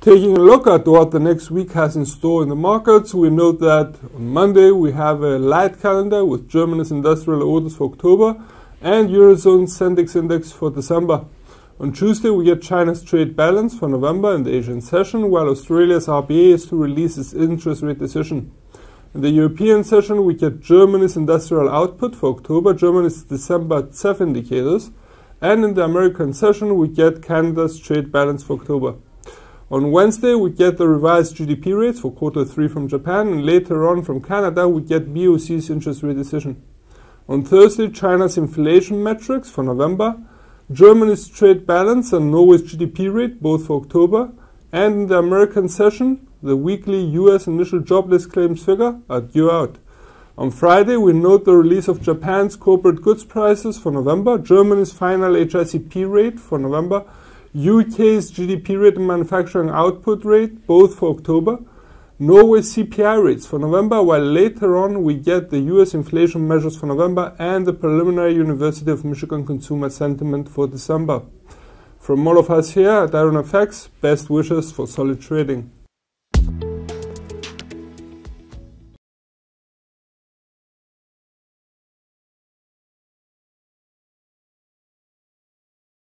Taking a look at what the next week has in store in the markets, we note that on Monday we have a light calendar with Germany's industrial orders for October and Eurozone Sendex index for December. On Tuesday we get China's trade balance for November in the Asian session, while Australia's RBA is to release its interest rate decision. In the European session we get Germany's industrial output for October, Germany's December CEF indicators, and in the American session we get Canada's trade balance for October. On Wednesday, we get the revised GDP rates for quarter three from Japan, and later on from Canada, we get BOC's interest rate decision. On Thursday, China's inflation metrics for November, Germany's trade balance and Norway's GDP rate, both for October, and in the American session, the weekly US initial jobless claims figure are due out. On Friday, we note the release of Japan's corporate goods prices for November, Germany's final HICP rate for November, UK's GDP rate and manufacturing output rate, both for October, Norway's CPI rates for November, while later on we get the US inflation measures for November and the preliminary University of Michigan consumer sentiment for December. From all of us here at IronFX, best wishes for solid trading.